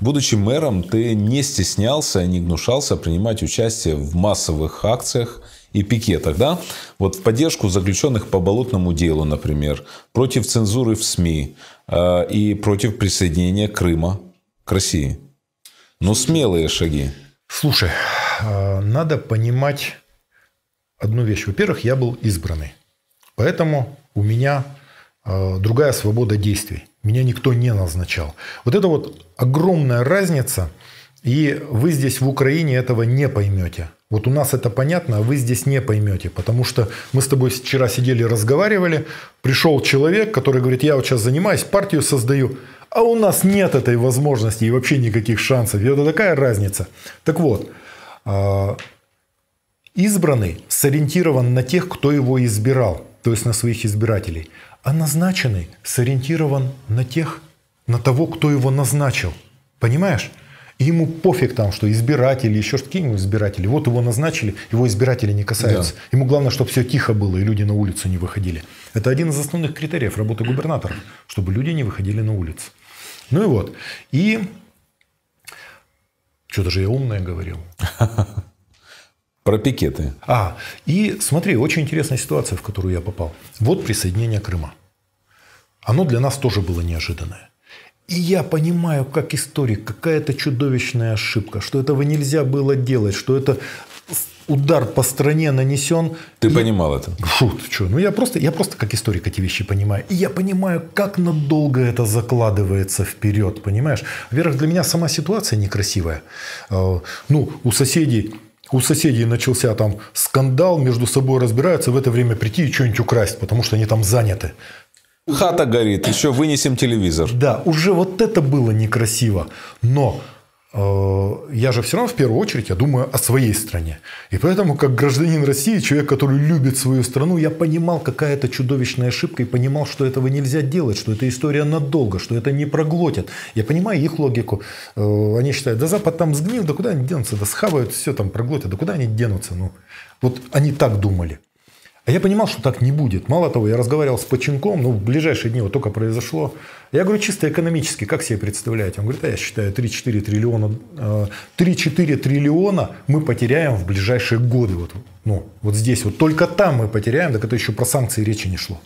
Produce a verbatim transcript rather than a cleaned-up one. Будучи мэром, ты не стеснялся, не гнушался принимать участие в массовых акциях и пикетах, да? Вот в поддержку заключенных по болотному делу, например, против цензуры в СМИ э, и против присоединения Крыма к России. Ну, смелые шаги. Слушай, надо понимать одну вещь. Во-первых, я был избранный. Поэтому у меня другая свобода действий. Меня никто не назначал. Вот это вот огромная разница. И вы здесь в Украине этого не поймете. Вот у нас это понятно, а вы здесь не поймете. Потому что мы с тобой вчера сидели, разговаривали. Пришел человек, который говорит, я вот сейчас занимаюсь, партию создаю. А у нас нет этой возможности и вообще никаких шансов. И это такая разница. Так вот, избранный сориентирован на тех, кто его избирал. То есть на своих избирателей. А назначенный сориентирован на тех, на того, кто его назначил. Понимаешь? И ему пофиг там, что избиратели, еще что-то, какие избиратели. Вот его назначили, его избиратели не касаются. Да. Ему главное, чтобы все тихо было и люди на улицу не выходили. Это один из основных критериев работы губернатора, чтобы люди не выходили на улицу. Ну и вот. И что-то же я умное говорил. Про пикеты. А, и смотри, очень интересная ситуация, в которую я попал. Вот присоединение Крыма. Оно для нас тоже было неожиданное. И я понимаю, как историк, какая-то чудовищная ошибка, что этого нельзя было делать, что это удар по стране нанесен. Ты и... понимал это? Фу, ты что? Ну, я просто, я просто как историк эти вещи понимаю. И я понимаю, как надолго это закладывается вперед, понимаешь? Во-первых, для меня сама ситуация некрасивая. Ну, у соседей... У соседей начался там скандал, между собой разбираются, в это время прийти и что-нибудь украсть, потому что они там заняты. Хата горит, еще вынесем телевизор. Да, уже вот это было некрасиво. Но э, я же все равно в первую очередь я думаю о своей стране. И поэтому, как гражданин России, человек, который любит свою страну, я понимал, какая это чудовищная ошибка, и понимал, что этого нельзя делать, что эта история надолго, что это не проглотят. Я понимаю их логику. Э, они считают, да Запад там сгнил, да куда они денутся, да схавают, все там проглотят, да куда они денутся. Ну, вот они так думали. А я понимал, что так не будет. Мало того, я разговаривал с Починком, ну, в ближайшие дни вот только произошло. Я говорю, чисто экономически, как себе представляете? Он говорит, а я считаю, три-четыре триллиона мы потеряем в ближайшие годы. Вот, ну, вот здесь вот только там мы потеряем, так это еще про санкции речи не шло.